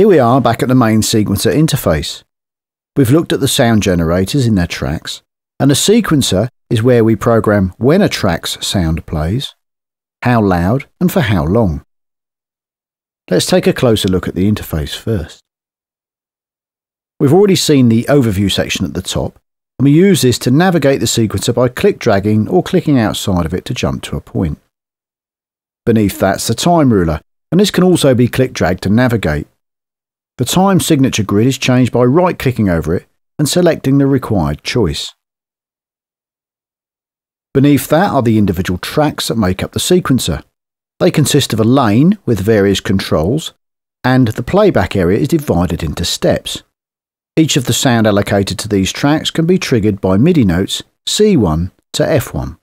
Here we are back at the main sequencer interface. We've looked at the sound generators in their tracks, and the sequencer is where we program when a track's sound plays, how loud and for how long. Let's take a closer look at the interface first. We've already seen the overview section at the top, and we use this to navigate the sequencer by click-dragging or clicking outside of it to jump to a point. Beneath that's the time ruler, and this can also be click-dragged to navigate. The time signature grid is changed by right-clicking over it and selecting the required choice. Beneath that are the individual tracks that make up the sequencer. They consist of a lane with various controls, and the playback area is divided into steps. Each of the sound allocated to these tracks can be triggered by MIDI notes C1 to F1.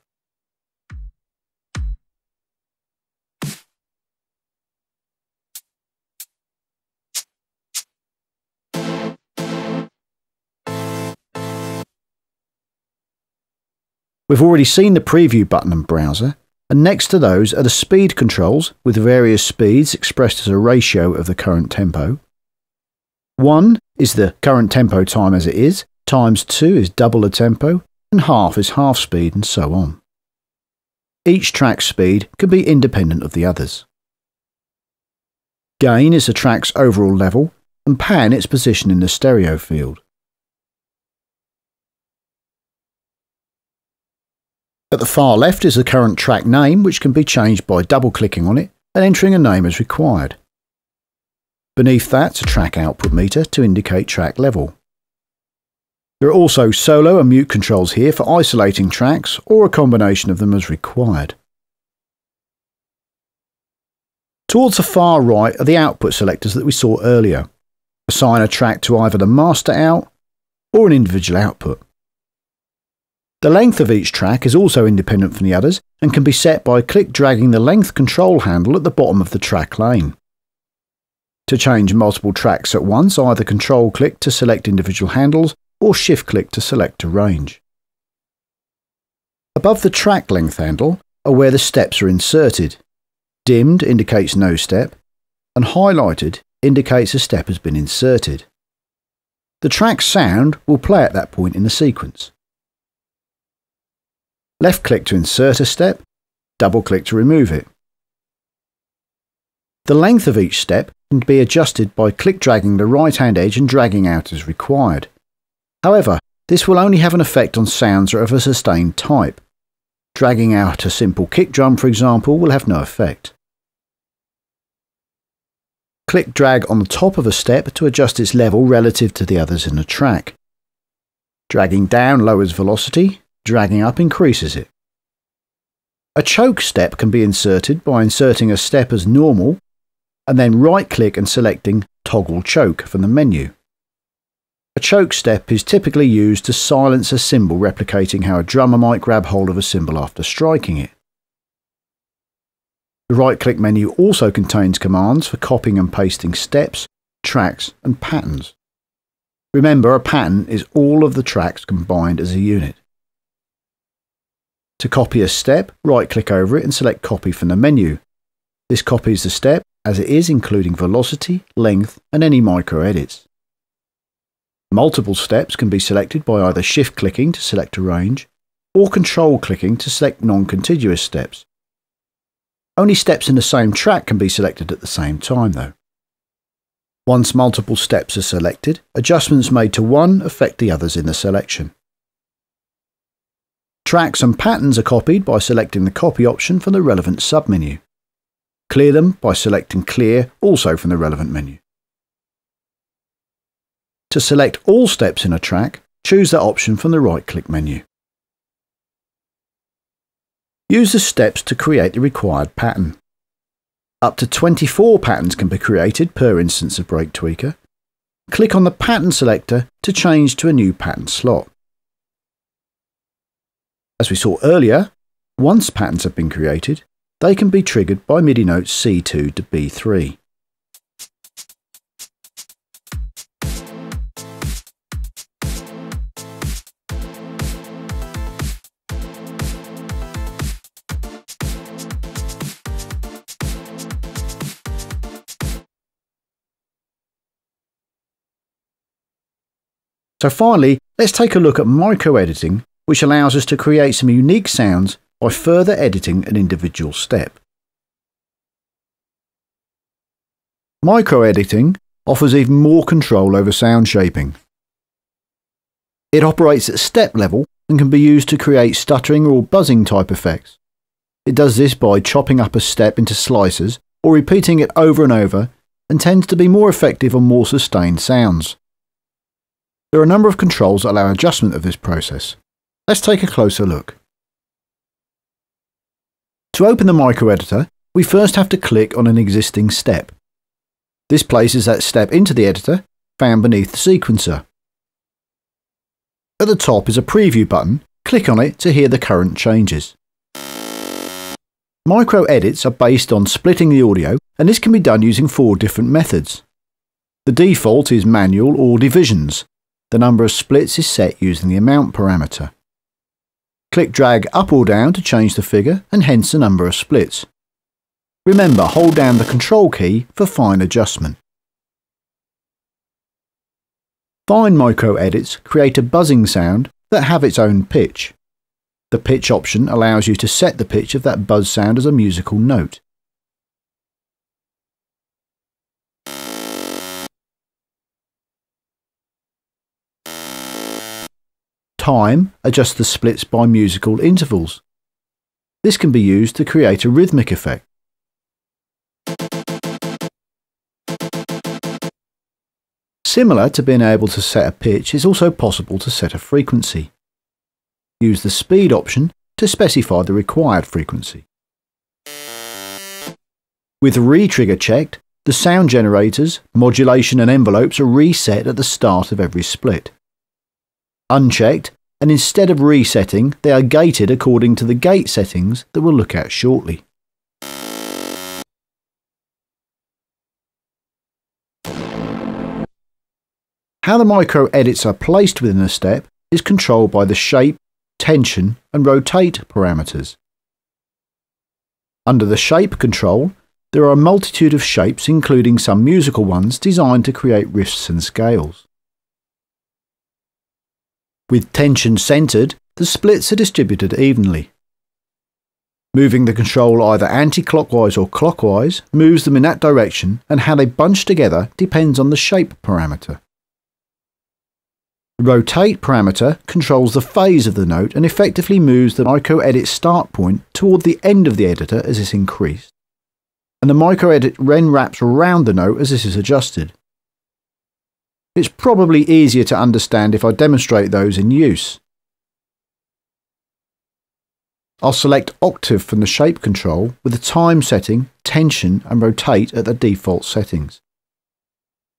We've already seen the preview button and browser, and next to those are the speed controls with various speeds expressed as a ratio of the current tempo. 1 is the current tempo time as it is, times 2 is double the tempo, and half is half speed, and so on. Each track's speed can be independent of the others. Gain is the track's overall level, and pan its position in the stereo field. At the far left is the current track name, which can be changed by double-clicking on it and entering a name as required. Beneath that's a track output meter to indicate track level. There are also solo and mute controls here for isolating tracks or a combination of them as required. Towards the far right are the output selectors that we saw earlier. Assign a track to either the master out or an individual output. The length of each track is also independent from the others and can be set by click-dragging the length control handle at the bottom of the track lane. To change multiple tracks at once, either control-click to select individual handles or shift-click to select a range. Above the track length handle are where the steps are inserted. Dimmed indicates no step, and highlighted indicates a step has been inserted. The track sound will play at that point in the sequence. Left-click to insert a step, double-click to remove it. The length of each step can be adjusted by click-dragging the right-hand edge and dragging out as required. However, this will only have an effect on sounds that are of a sustained type. Dragging out a simple kick drum, for example, will have no effect. Click-drag on the top of a step to adjust its level relative to the others in the track. Dragging down lowers velocity. Dragging up increases it. A choke step can be inserted by inserting a step as normal and then right-click and selecting Toggle Choke from the menu. A choke step is typically used to silence a cymbal, replicating how a drummer might grab hold of a cymbal after striking it. The right-click menu also contains commands for copying and pasting steps, tracks and patterns. Remember, a pattern is all of the tracks combined as a unit. To copy a step, right-click over it and select Copy from the menu. This copies the step as it is, including velocity, length and any micro-edits. Multiple steps can be selected by either shift-clicking to select a range or control-clicking to select non-contiguous steps. Only steps in the same track can be selected at the same time though. Once multiple steps are selected, adjustments made to one affect the others in the selection. Tracks and patterns are copied by selecting the Copy option from the relevant submenu. Clear them by selecting Clear, also from the relevant menu. To select all steps in a track, choose that option from the right-click menu. Use the steps to create the required pattern. Up to 24 patterns can be created per instance of BreakTweaker. Click on the pattern selector to change to a new pattern slot. As we saw earlier, once patterns have been created, they can be triggered by MIDI notes C2 to B3. So finally, let's take a look at micro-editing, which allows us to create some unique sounds by further editing an individual step. Micro-editing offers even more control over sound shaping. It operates at step level and can be used to create stuttering or buzzing type effects. It does this by chopping up a step into slices or repeating it over and over, and tends to be more effective on more sustained sounds. There are a number of controls that allow adjustment of this process. Let's take a closer look. To open the microeditor, we first have to click on an existing step. This places that step into the editor, found beneath the sequencer. At the top is a preview button. Click on it to hear the current changes. Micro edits are based on splitting the audio, and this can be done using 4 different methods. The default is manual or divisions. The number of splits is set using the amount parameter. Click drag up or down to change the figure and hence the number of splits. Remember, hold down the control key for fine adjustment. Fine micro edits create a buzzing sound that have its own pitch. The pitch option allows you to set the pitch of that buzz sound as a musical note. Time adjusts the splits by musical intervals. This can be used to create a rhythmic effect. Similar to being able to set a pitch, it's also possible to set a frequency. Use the speed option to specify the required frequency. With re-trigger checked, the sound generators, modulation and envelopes are reset at the start of every split. Unchecked, and instead of resetting, they are gated according to the gate settings that we'll look at shortly. How the micro edits are placed within a step is controlled by the shape, tension and rotate parameters. Under the shape control, there are a multitude of shapes, including some musical ones designed to create riffs and scales. With tension centered, the splits are distributed evenly. Moving the control either anti-clockwise or clockwise moves them in that direction, and how they bunch together depends on the shape parameter. The rotate parameter controls the phase of the note and effectively moves the micro-edit start point toward the end of the editor as it's increased, and the micro-edit then wraps around the note as this is adjusted. It's probably easier to understand if I demonstrate those in use. I'll select octave from the shape control with the time setting, tension and rotate at the default settings.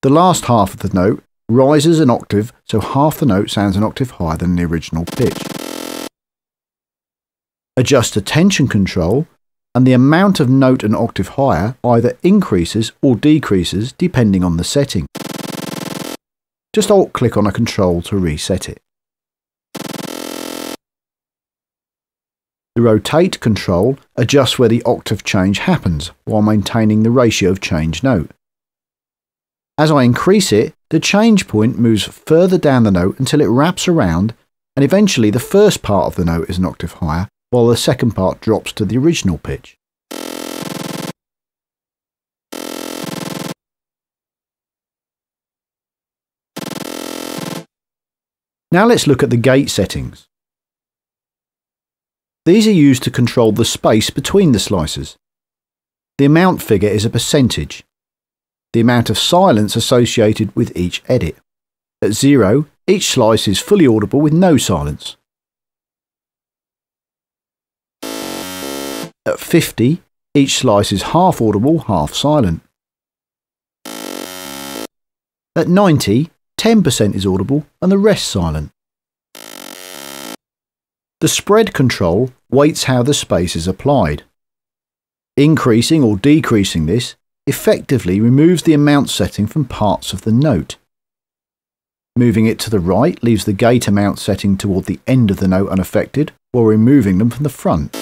The last half of the note rises an octave, so half the note sounds an octave higher than the original pitch. Adjust the tension control, and the amount of note an octave higher either increases or decreases depending on the setting. Just Alt-click on a control to reset it. The rotate control adjusts where the octave change happens while maintaining the ratio of change note. As I increase it, the change point moves further down the note until it wraps around, and eventually the first part of the note is an octave higher, while the second part drops to the original pitch. Now let's look at the gate settings. These are used to control the space between the slices. The amount figure is a percentage. The amount of silence associated with each edit. At 0, each slice is fully audible with no silence. At 50, each slice is half audible, half silent. At 90, 10% is audible and the rest silent. The spread control weights how the space is applied. Increasing or decreasing this effectively removes the amount setting from parts of the note. Moving it to the right leaves the gate amount setting toward the end of the note unaffected, while removing them from the front.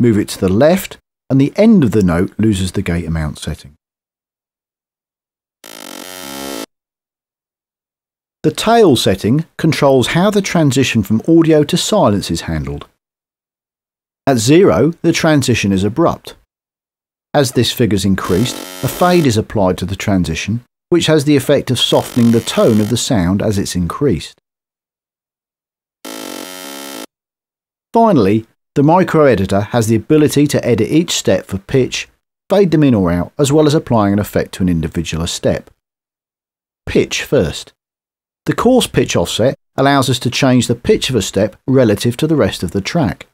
Move it to the left, and the end of the note loses the gate amount setting. The tail setting controls how the transition from audio to silence is handled. At 0, the transition is abrupt. As this figure's increased, a fade is applied to the transition, which has the effect of softening the tone of the sound as it's increased. Finally, the microeditor has the ability to edit each step for pitch, fade them in or out, as well as applying an effect to an individual step. Pitch first. The coarse pitch offset allows us to change the pitch of a step relative to the rest of the track.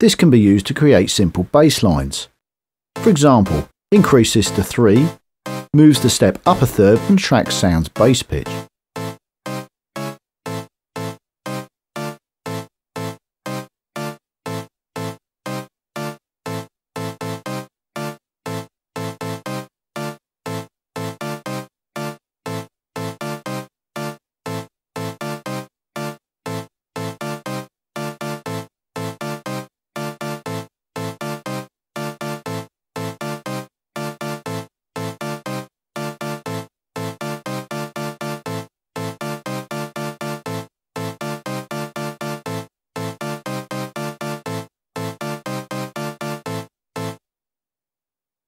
This can be used to create simple bass lines. For example, increases to 3, moves the step up a third and tracks sounds bass pitch.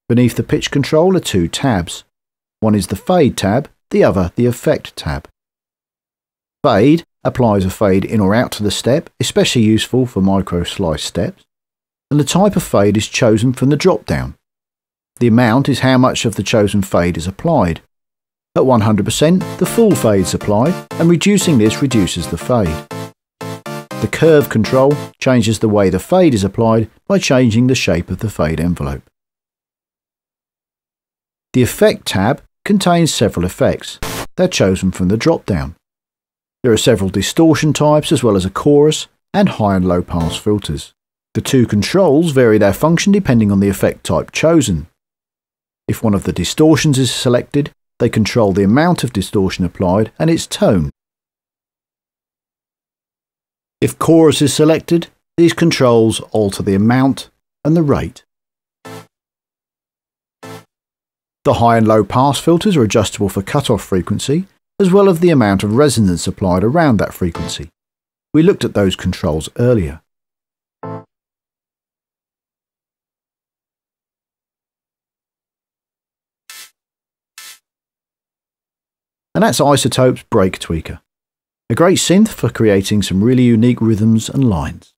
Beneath the pitch control are two tabs. One is the Fade tab, the other the Effect tab. Fade applies a fade in or out to the step, especially useful for micro-slice steps, and the type of fade is chosen from the drop-down. The amount is how much of the chosen fade is applied. At 100%, the full fade is applied, and reducing this reduces the fade. The Curve control changes the way the fade is applied by changing the shape of the fade envelope. The Effect tab contains several effects. They're chosen from the drop-down. There are several distortion types as well as a chorus and high and low pass filters. The two controls vary their function depending on the effect type chosen. If one of the distortions is selected, they control the amount of distortion applied and its tone. If chorus is selected, these controls alter the amount and the rate. The high and low pass filters are adjustable for cutoff frequency, as well as the amount of resonance applied around that frequency. We looked at those controls earlier. And that's Isotope's BreakTweaker, a great synth for creating some really unique rhythms and lines.